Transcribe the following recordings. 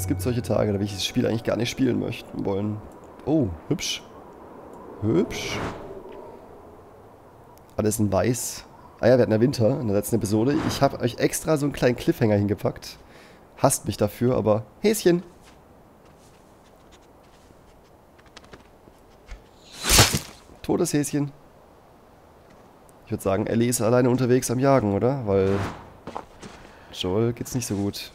Es gibt solche Tage, da will ich das Spiel eigentlich gar nicht spielen möchten wollen. Oh, hübsch. Hübsch. Alles in weiß. Ah ja, wir hatten ja Winter in der letzten Episode. Ich habe euch extra so einen kleinen Cliffhanger hingepackt. Hasst mich dafür, aber... Häschen! Totes Häschen. Ich würde sagen, Ellie ist alleine unterwegs am Jagen, oder? Weil... Joel geht's nicht so gut.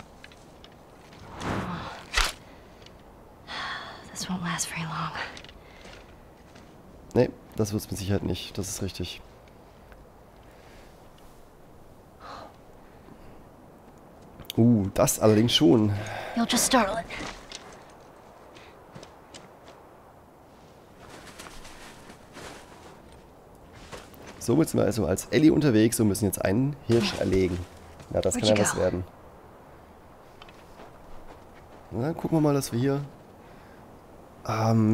Nee, das wird's mit Sicherheit nicht. Das ist richtig. Das allerdings schon. Somit sind wir also als Ellie unterwegs und müssen jetzt einen Hirsch erlegen. Ja, das kann ja was werden. Na, gucken wir mal, dass wir hier...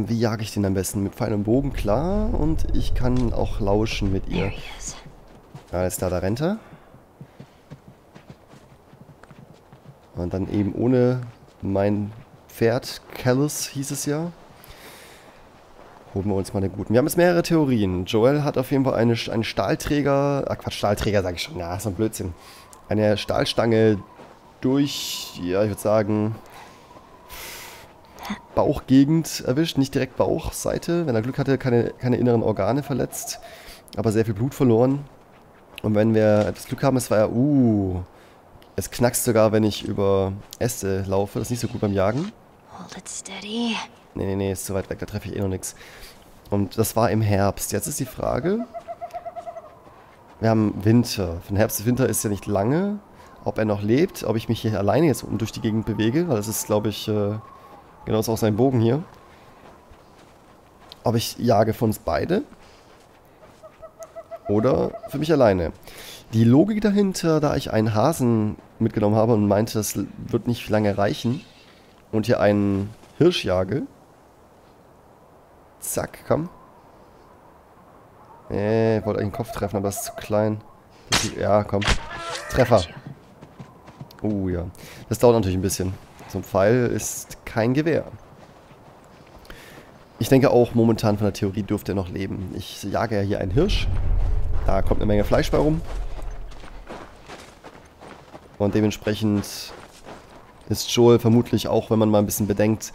wie jage ich den am besten? Mit Pfeil und Bogen, klar. Und ich kann auch lauschen mit ihr. Alles klar, da rennt er. Und dann eben ohne mein Pferd, Callus hieß es ja. Holen wir uns mal den guten. Wir haben jetzt mehrere Theorien. Joel hat auf jeden Fall einen Stahlträger, Stahlträger sage ich schon, ja, so ein Blödsinn. Eine Stahlstange durch, ja, ich würde sagen, Bauchgegend erwischt. Nicht direkt Bauchseite. Wenn er Glück hatte, keine inneren Organe verletzt, aber sehr viel Blut verloren. Und wenn wir etwas Glück haben, es war ja, es knackst sogar, wenn ich über Äste laufe. Das ist nicht so gut beim Jagen. Nee, nee, nee, ist zu weit weg. Da treffe ich eh noch nichts. Und das war im Herbst. Jetzt ist die Frage... Wir haben Winter. Von Herbst bis Winter ist ja nicht lange. Ob er noch lebt, ob ich mich hier alleine jetzt durch die Gegend bewege. Weil das ist, glaube ich, genauso auch sein Bogen hier. Ob ich jage von uns beide. Oder für mich alleine. Die Logik dahinter, da ich einen Hasen mitgenommen habe und meinte, das wird nicht lange reichen. Und hier einen Hirsch jage. Zack, komm. Ich wollte eigentlich den Kopf treffen, aber das ist zu klein. Ja, komm. Treffer. Ja. Das dauert natürlich ein bisschen. So ein Pfeil ist kein Gewehr. Ich denke auch, momentan von der Theorie dürfte er noch leben. Ich jage ja hier einen Hirsch. Da kommt eine Menge Fleisch bei rum. Und dementsprechend ist Joel vermutlich auch, wenn man mal ein bisschen bedenkt,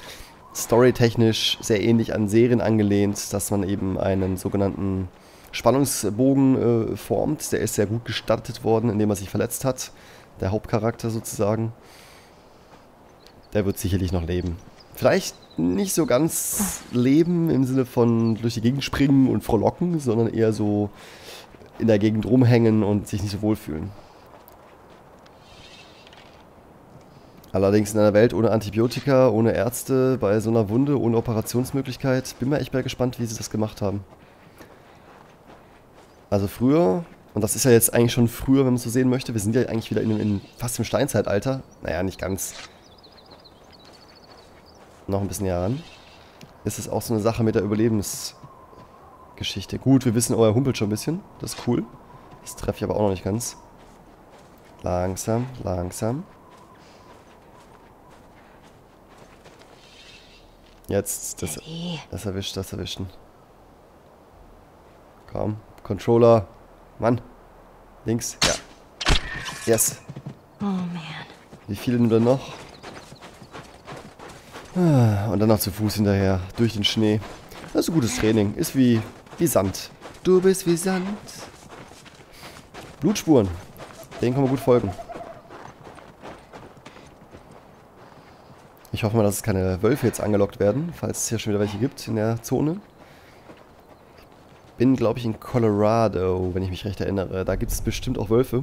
storytechnisch sehr ähnlich an Serien angelehnt, dass man eben einen sogenannten Spannungsbogen formt. Der ist sehr gut gestartet worden, indem er sich verletzt hat. Der Hauptcharakter sozusagen. Der wird sicherlich noch leben. Vielleicht nicht so ganz leben im Sinne von durch die Gegend springen und frohlocken, sondern eher so in der Gegend rumhängen und sich nicht so wohlfühlen. Allerdings in einer Welt ohne Antibiotika, ohne Ärzte, bei so einer Wunde, ohne Operationsmöglichkeit, bin mir echt mal gespannt, wie sie das gemacht haben. Also früher, und das ist ja jetzt eigentlich schon früher, wenn man es so sehen möchte, wir sind ja eigentlich wieder in fast im Steinzeitalter. Naja, nicht ganz. Noch ein bisschen näher ran. Ist es auch so eine Sache mit der Überlebensgeschichte. Gut, wir wissen, er humpelt schon ein bisschen. Das ist cool. Das treffe ich aber auch noch nicht ganz. Langsam, langsam. Jetzt, das erwischen. Komm, Controller. Mann. Links, ja. Yes. Oh, man. Wie viele denn noch? Und dann noch zu Fuß hinterher. Durch den Schnee. Das ist ein gutes Training. Ist wie Sand. Du bist wie Sand. Blutspuren. Denen kann man gut folgen. Ich hoffe mal, dass es keine Wölfe jetzt angelockt werden, falls es hier schon wieder welche gibt in der Zone. Ich bin, glaube ich, in Colorado, wenn ich mich recht erinnere. Da gibt es bestimmt auch Wölfe.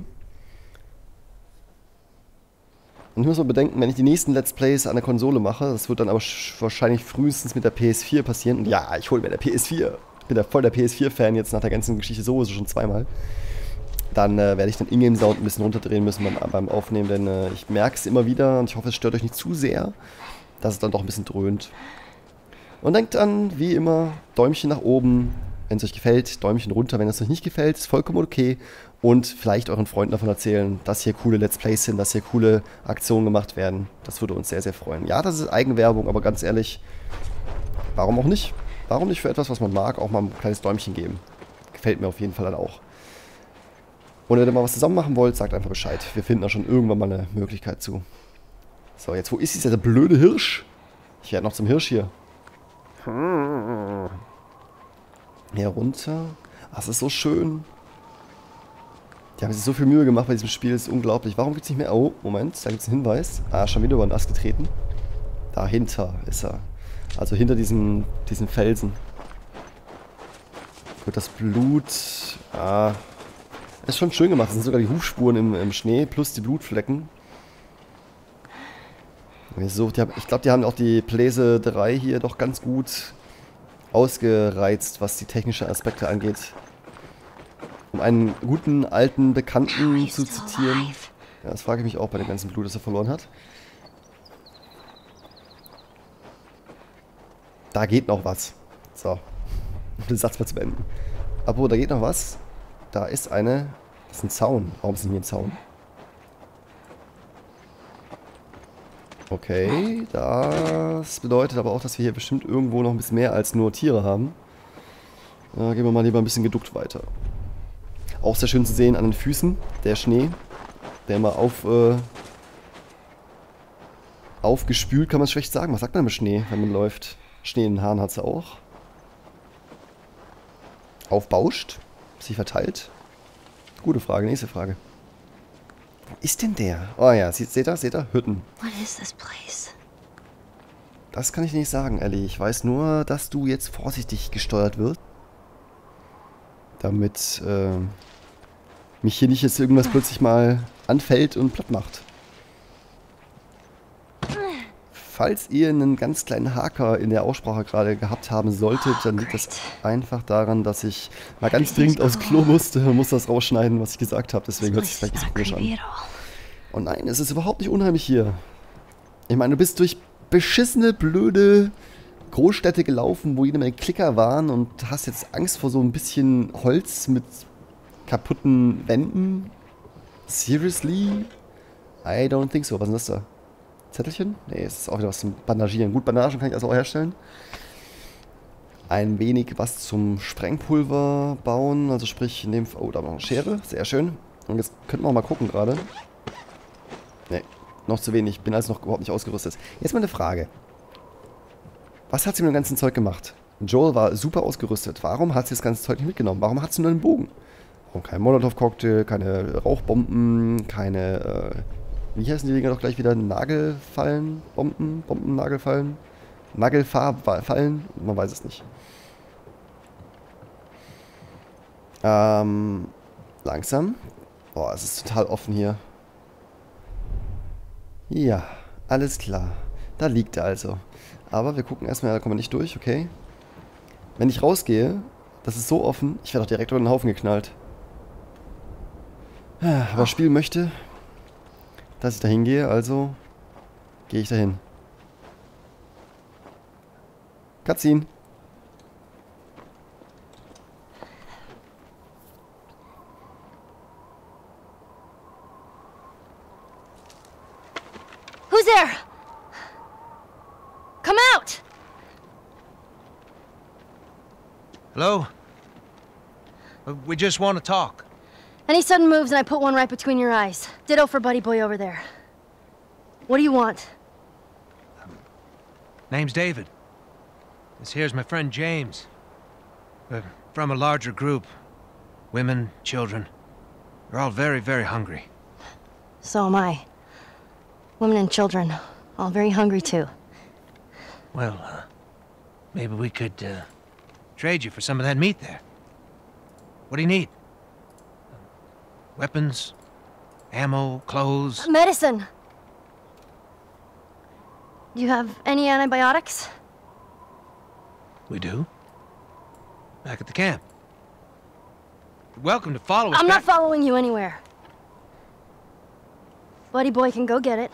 Und ich muss mal bedenken, wenn ich die nächsten Let's Plays an der Konsole mache, das wird dann aber wahrscheinlich frühestens mit der PS4 passieren. Und ja, ich hole mir der PS4. Ich bin ja voll der PS4-Fan jetzt nach der ganzen Geschichte, so ist es schon zweimal. Dann werde ich den Ingame-Sound ein bisschen runterdrehen müssen beim Aufnehmen, denn ich merke es immer wieder und ich hoffe, es stört euch nicht zu sehr, dass es dann doch ein bisschen dröhnt. Und denkt an, wie immer, Däumchen nach oben, Wenn es euch gefällt, Däumchen runter. Wenn es euch nicht gefällt, ist vollkommen okay. Und vielleicht euren Freunden davon erzählen, dass hier coole Let's Plays sind, dass hier coole Aktionen gemacht werden. Das würde uns sehr, sehr freuen. Ja, das ist Eigenwerbung, aber ganz ehrlich, warum auch nicht? Warum nicht für etwas, was man mag, auch mal ein kleines Däumchen geben? Gefällt mir auf jeden Fall dann auch. Und wenn ihr mal was zusammen machen wollt, sagt einfach Bescheid. Wir finden da schon irgendwann mal eine Möglichkeit zu. So, jetzt wo ist dieser blöde Hirsch? Ich werde noch zum Hirsch hier. Hier runter. Ach, das ist so schön. Die haben sich so viel Mühe gemacht bei diesem Spiel, das ist unglaublich. Warum gibt es nicht mehr... Oh, Moment, da gibt es einen Hinweis. Ah, schon wieder über den Ast getreten. Dahinter ist er. Also hinter diesem Felsen. Gut, das Blut... Ah... Ist schon schön gemacht. Das sind sogar die Hufspuren im Schnee plus die Blutflecken. So, ich glaube, die haben auch die Blase 3 hier doch ganz gut ausgereizt, was die technischen Aspekte angeht. Um einen guten, alten Bekannten zu zitieren. Ja, das frage ich mich auch bei dem ganzen Blut, das er verloren hat. Da geht noch was. So, um den Satz mal zu beenden. Apropos, da geht noch was. Da ist das ist ein Zaun. Warum ist denn hier ein Zaun? Okay, das bedeutet aber auch, dass wir hier bestimmt irgendwo noch ein bisschen mehr als nur Tiere haben. Da gehen wir mal lieber ein bisschen geduckt weiter. Auch sehr schön zu sehen an den Füßen, der Schnee, der immer aufgespült, kann man schlecht sagen. Was sagt man mit Schnee, wenn man läuft? Schnee in den Haaren hat sie auch. Aufbauscht. Sich verteilt? Gute Frage, nächste Frage. Wo ist denn der? Oh ja, seht ihr? Hütten. Das kann ich nicht sagen, Ellie. Ich weiß nur, dass du jetzt vorsichtig gesteuert wirst. Damit mich hier nicht jetzt irgendwas plötzlich mal anfällt und platt macht. Falls ihr einen ganz kleinen Haker in der Aussprache gerade gehabt haben solltet, dann liegt das einfach daran, dass ich mal ganz dringend aufs Klo musste und muss das rausschneiden, was ich gesagt habe. Deswegen hört sich vielleicht ein bisschen komisch an. Oh nein, es ist überhaupt nicht unheimlich hier. Ich meine, du bist durch beschissene, blöde Großstädte gelaufen, wo jede Menge Klicker waren und hast jetzt Angst vor so ein bisschen Holz mit kaputten Wänden? Seriously? I don't think so. Was ist das da? Zettelchen? Ne, es ist auch wieder was zum Bandagieren. Gut, Bandagen kann ich also auch herstellen. Ein wenig was zum Sprengpulver bauen. Also sprich, nehmen... Oh, da haben wir eine Schere. Sehr schön. Und jetzt könnten wir auch mal gucken gerade. Ne, noch zu wenig. Bin also noch überhaupt nicht ausgerüstet. Jetzt mal eine Frage. Was hat sie mit dem ganzen Zeug gemacht? Joel war super ausgerüstet. Warum hat sie das ganze Zeug nicht mitgenommen? Warum hat sie nur einen Bogen? Warum kein Molotow-Cocktail, keine Rauchbomben, keine... Wie heißen die Dinger doch gleich wieder? Nagelfallen? Bomben? Bomben-Nagelfallen? Nagelfallen? Man weiß es nicht. Langsam. Boah, es ist total offen hier. Ja, alles klar. Da liegt er also. Aber wir gucken erstmal, da kommen wir nicht durch, okay? Wenn ich rausgehe, das ist so offen, ich werde doch direkt über den Haufen geknallt. Aber spielen möchte... Dass ich da hingehe, also gehe ich dahin. Cutscene. Who's there? Come out. Hello. We just want to talk. Any sudden moves and I put one right between your eyes. Ditto for buddy boy over there. What do you want? Name's David. This here's my friend James. We're from a larger group. Women, children. They're all very, very hungry. So am I. Women and children. All very hungry too. Well, maybe we could trade you for some of that meat there. What do you need? Weapons, ammo, clothes... Medicine! Do you have any antibiotics? We do. Back at the camp. You're welcome to follow us. I'm not following you anywhere. Buddy boy can go get it.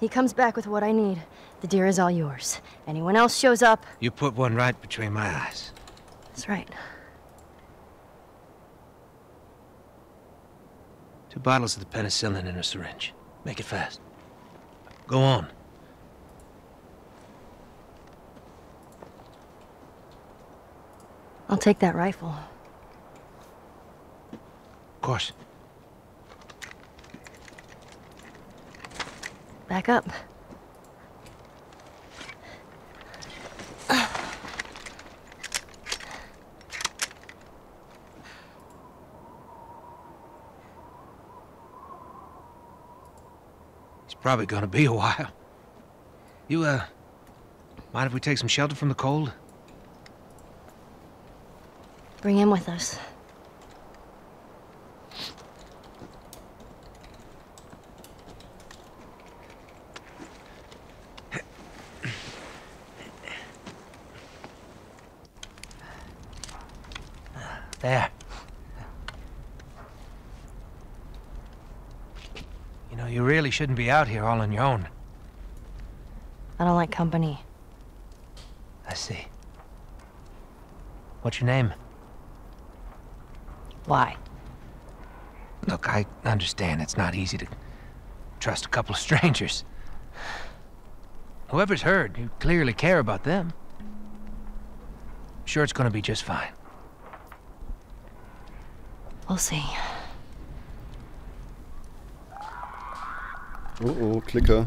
He comes back with what I need. The deer is all yours. Anyone else shows up... You put one right between my eyes. That's right. Two bottles of the penicillin in a syringe. Make it fast. Go on. I'll take that rifle. Of course. Back up. It's probably gonna be a while. You, mind if we take some shelter from the cold? Bring him with us. There. You know, you really shouldn't be out here all on your own. I don't like company. I see. What's your name? Why? Look, I understand it's not easy to trust a couple of strangers. Whoever's heard, you clearly care about them. I'm sure it's gonna be just fine. We'll see. Oh, oh, Klicker.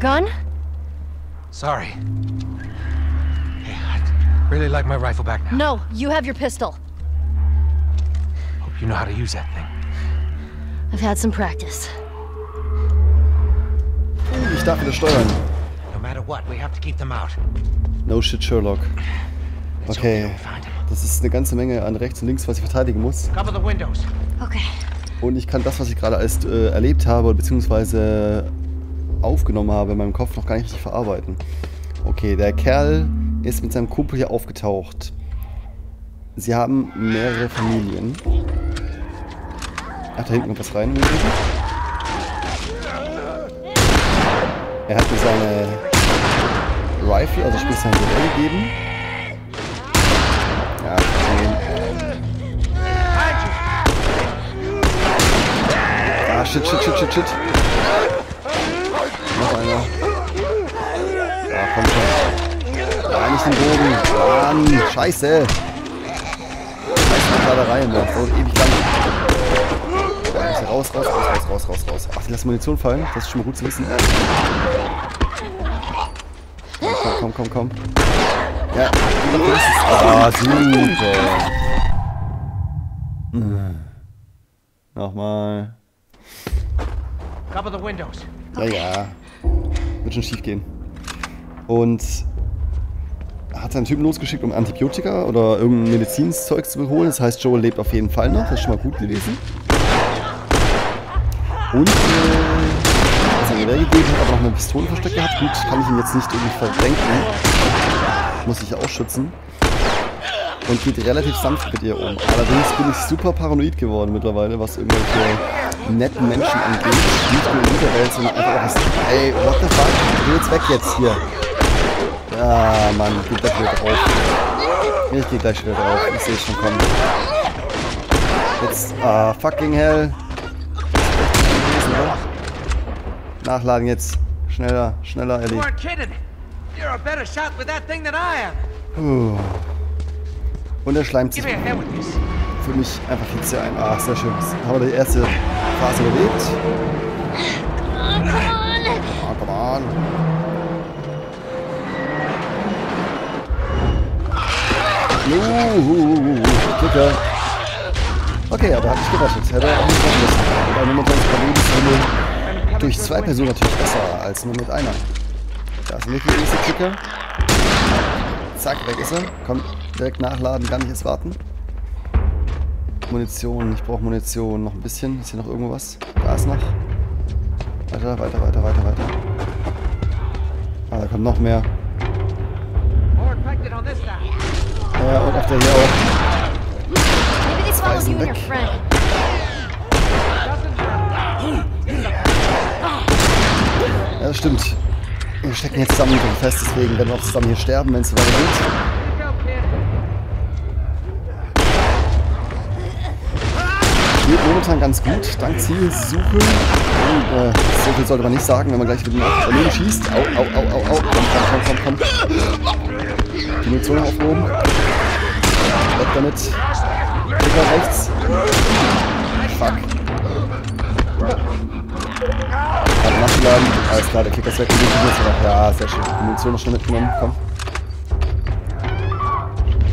Gun? Sorry. Hey, I'd really like my rifle back now. No, you have your pistol. Hope you know how to use that thing. I've had some practice. Ich darf wieder steuern. No matter what, we have to keep them out. No shit, Sherlock. Okay. Das ist eine ganze Menge an rechts und links, was ich verteidigen muss. Cover the windows. Okay. Und ich kann das, was ich gerade erst erlebt habe, beziehungsweise aufgenommen habe, in meinem Kopf noch gar nicht richtig verarbeiten. Okay, der Kerl ist mit seinem Kumpel hier aufgetaucht. Sie haben mehrere Familien. Ach, da hinten kommt was rein. Er hat mir seine Rifle, also sprich sein Gewehr gegeben. Ja, okay. Ah, shit, shit, shit, shit, shit. Noch einer. Ja, komm schon. Ja, nicht den Bogen. Mann, scheiße. Scheiße, gerade rein. Das dauert ewig lang. Ja, raus, raus, raus, raus, raus, raus. Ach, lass Munition fallen. Das ist schon mal gut zu wissen. Ja, komm, komm, komm, komm. Ja, ah, super. Nochmal. Cover the windows. Ja, ja. Wird schon schief gehen. Und hat seinen Typen losgeschickt, um Antibiotika oder irgendein Medizinszeug zu holen. Das heißt, Joel lebt auf jeden Fall noch. Das ist schon mal gut gewesen. Und was er mir gegeben hat, aber noch eine Pistole versteckt gehabt. Gut, kann ich ihn jetzt nicht irgendwie verdenken. Muss ich auch schützen. Und geht relativ sanft mit ihr um. Allerdings bin ich super paranoid geworden mittlerweile, was irgendwelche netten Menschen angeht. Nicht nur in dieser Welt, sondern einfach auch, ey, what the fuck? Geh jetzt weg jetzt hier. Ah, Mann, geht gleich wieder drauf. Ich geh gleich wieder drauf. Ich seh's schon kommen. Jetzt, ah, fucking hell. Nachladen jetzt. Schneller, schneller, Ellie. Puh. Und er schleimt sich für mich einfach jetzt hier ein. Ach, sehr schön. Haben wir die erste Phase überlebt. Oh, come on. Juhu. Okay, aber er hat mich gerettet. Hätte er auch nicht machen müssen. Aber nur mit seiner Lebensmittel durch zwei Personen natürlich besser als nur mit einer. Da ist wirklich der nächste Klicker. Zack, weg ist er. Komm. Direkt nachladen, gar nicht erst warten. Munition, ich brauche Munition. Noch ein bisschen. Ist hier noch irgendwas? Da ist noch. Weiter, weiter, weiter, weiter, weiter. Ah, da kommt noch mehr. Ja, und auf der hier auch. Ameisen weg. Ja, stimmt. Wir stecken jetzt zusammen fest, deswegen werden wir auch zusammen hier sterben, wenn es so weit geht. Geht momentan ganz gut, dank Zielsuche. So viel sollte man nicht sagen, wenn man gleich mit dem Kanone schießt. Au, au, au, au, au. Komm, komm, komm, komm. Die Munition aufgehoben. Weg damit. Drücker rechts. Fuck. Hat nachgeladen. Alles klar, der Kicker ist weg. Ja, sehr schön. Die Munition noch schon mitgenommen. Komm.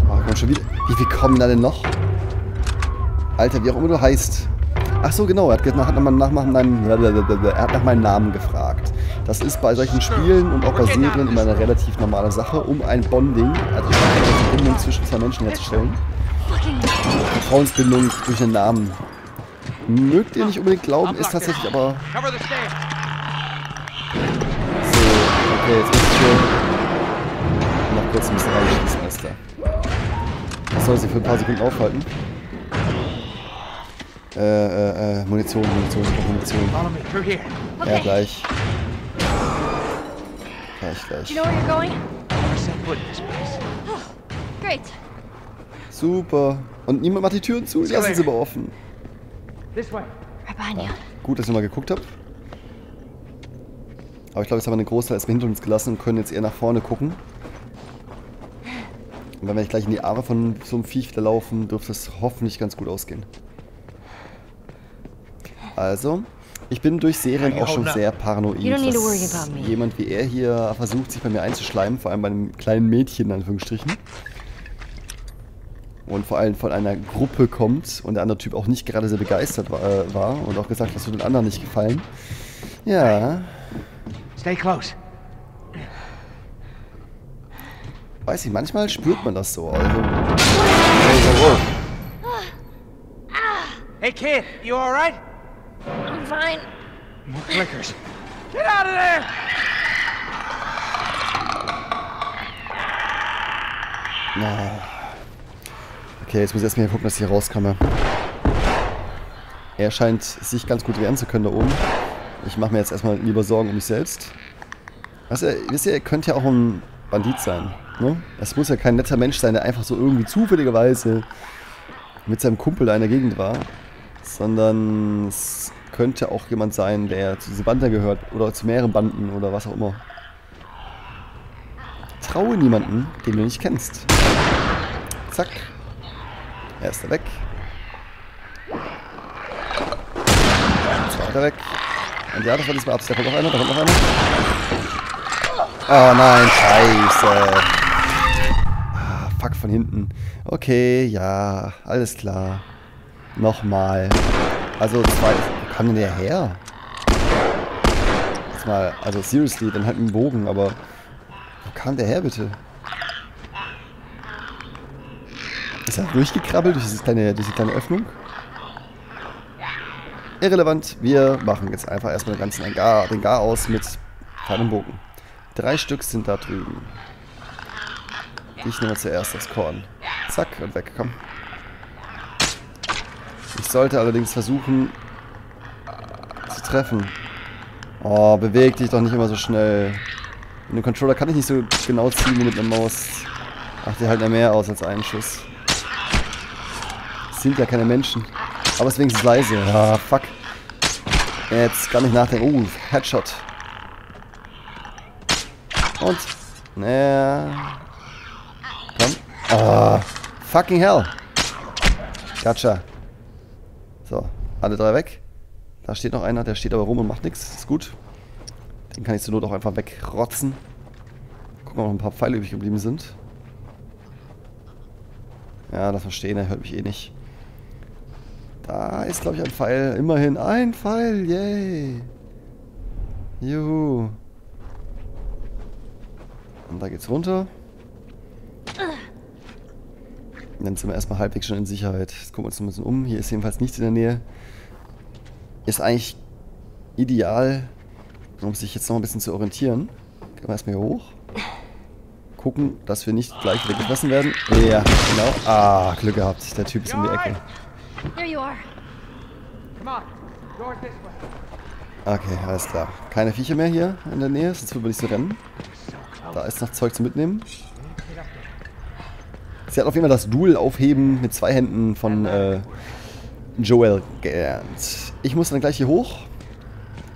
Oh, komm schon wieder. Wie viel kommen da denn noch? Alter, wie auch immer du heißt. Ach so, genau, er hat nach meinem Namen gefragt. Das ist bei solchen Spielen und auch bei Serien immer eine relativ normale Sache, um ein Bonding, also eine Verbindung zwischen zwei Menschen herzustellen. Vertrauensbindung durch den Namen. Mögt ihr nicht unbedingt glauben, ist tatsächlich aber... So, okay, jetzt muss ich schon... Noch kurz ein bisschen reinschießen, alles klar. Das soll sich für ein paar Sekunden aufhalten. Munition. Ja, gleich. Gleich. Super. Und niemand macht die Türen zu, lassen sie mal offen. Ja, gut, dass ich mal geguckt habe. Aber ich glaube, jetzt haben wir den Großteil erstmal hinter uns gelassen und können jetzt eher nach vorne gucken. Und wenn wir nicht gleich in die Arme von so einem Viech wieder laufen, dürfte es hoffentlich ganz gut ausgehen. Also, ich bin durch Serien auch schon sehr paranoid, dass jemand wie er hier versucht, sich bei mir einzuschleimen, vor allem bei einem kleinen Mädchen in Anführungsstrichen. Und vor allem von einer Gruppe kommt und der andere Typ auch nicht gerade sehr begeistert war und auch gesagt hat, das wird den anderen nicht gefallen. Ja. Stay close. Weiß ich, manchmal spürt man das so. Also. Hey Kid, you alright? I'm fine. More clickers. Get out of there! Na. Okay, jetzt muss ich erstmal gucken, dass ich hier rauskomme. Er scheint sich ganz gut wehren zu können da oben. Ich mache mir jetzt erstmal lieber Sorgen um mich selbst. Also, wisst ihr, ihr könnt ja auch ein Bandit sein. Ne? Es muss ja kein netter Mensch sein, der einfach so irgendwie zufälligerweise mit seinem Kumpel da in der Gegend war. Sondern es könnte auch jemand sein, der zu dieser Bande gehört oder zu mehreren Banden oder was auch immer. Traue niemanden, den du nicht kennst. Zack. Er ist da weg. Zweiter weg. Und ja, das war diesmal ab. Da kommt noch einer, da kommt noch einer. Oh nein, scheiße. Ah, fuck, von hinten. Okay, ja, alles klar. Nochmal. Also zwei. Wo kam denn der her? Jetzt mal, also seriously, dann halt mit dem Bogen, aber. Wo kam der her bitte? Ist er durchgekrabbelt durch diese kleine Öffnung? Irrelevant, wir machen jetzt einfach erstmal den ganzen Hangar aus mit kleinem Bogen. 3 Stück sind da drüben. Ich nehme zuerst das Korn. Zack, und weg, komm. Ich sollte allerdings versuchen, zu treffen. Oh, beweg dich doch nicht immer so schnell. Mit dem Controller kann ich nicht so genau ziehen wie mit einer Maus. Macht dir halt mehr aus als einen Schuss. Es sind ja keine Menschen. Aber deswegen ist es leise. Ah, fuck. Jetzt kann ich nachdenken. Headshot. Und. Naja. Komm. Ah, fucking hell. Gotcha. So, alle 3 weg. Da steht noch einer, der steht aber rum und macht nichts. Ist gut. Den kann ich zur Not auch einfach wegrotzen. Gucken, ob noch ein paar Pfeile übrig geblieben sind. Ja, das verstehen, er hört mich eh nicht. Da ist, glaube ich, ein Pfeil. Immerhin ein Pfeil. Yay. Juhu. Und da geht's runter. Dann sind wir erstmal halbwegs schon in Sicherheit. Jetzt gucken wir uns ein bisschen um. Hier ist jedenfalls nichts in der Nähe. Ist eigentlich ideal, um sich jetzt noch ein bisschen zu orientieren. Gehen wir erstmal hier hoch. Gucken, dass wir nicht gleich wieder gefressen werden. Ja, genau. Ah, Glück gehabt. Der Typ ist um die Ecke. Okay, alles klar. Keine Viecher mehr hier in der Nähe, sonst würde ich so rennen. Da ist noch Zeug zu mitnehmen. Sie hat auf jeden Fall das Duel aufheben mit 2 Händen von Joel gelernt. Ich muss dann gleich hier hoch.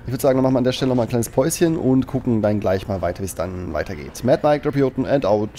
Ich würde sagen, dann machen wir an der Stelle nochmal ein kleines Päuschen und gucken dann gleich mal weiter, wie es dann weitergeht. MadMike, Drop Your Button and out.